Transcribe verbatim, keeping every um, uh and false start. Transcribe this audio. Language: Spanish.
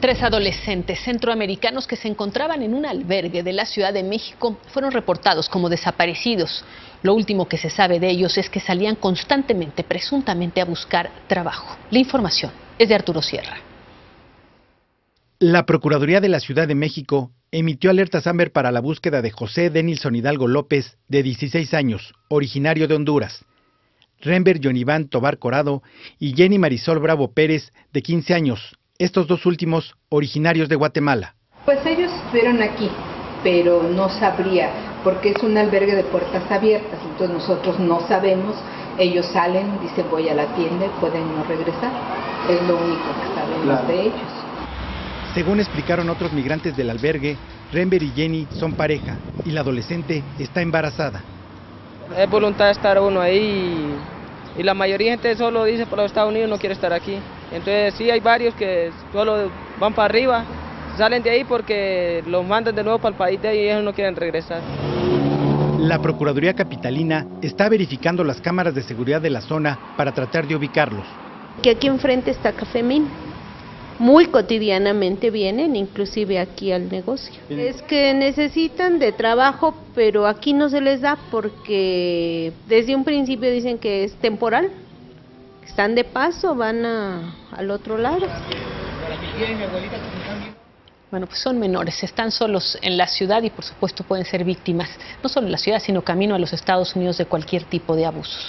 Tres adolescentes centroamericanos que se encontraban en un albergue de la Ciudad de México fueron reportados como desaparecidos. Lo último que se sabe de ellos es que salían constantemente, presuntamente, a buscar trabajo. La información es de Arturo Sierra. La Procuraduría de la Ciudad de México emitió alertas Amber para la búsqueda de José Denilson Hidalgo López, de dieciséis años, originario de Honduras, Rember Joniván Tobar Corado y Jenny Marisol Bravo Pérez, de quince años, estos dos últimos originarios de Guatemala. Pues ellos estuvieron aquí, pero no sabría, porque es un albergue de puertas abiertas, entonces nosotros no sabemos, ellos salen, dicen voy a la tienda y pueden no regresar, es lo único que sabemos claro. de ellos. Según explicaron otros migrantes del albergue, Rember y Jenny son pareja y la adolescente está embarazada. Es voluntad de estar uno ahí y, y la mayoría de gente solo dice para los Estados Unidos no quiere estar aquí. Entonces sí hay varios que solo van para arriba, salen de ahí porque los mandan de nuevo para el país de ahí y ellos no quieren regresar. La Procuraduría Capitalina está verificando las cámaras de seguridad de la zona para tratar de ubicarlos. Que aquí enfrente está Cafemín, muy cotidianamente vienen inclusive aquí al negocio. Es que necesitan de trabajo, pero aquí no se les da porque desde un principio dicen que es temporal. Están de paso, van a, al otro lado. Bueno, pues son menores, están solos en la ciudad y por supuesto pueden ser víctimas, no solo en la ciudad, sino camino a los Estados Unidos de cualquier tipo de abusos.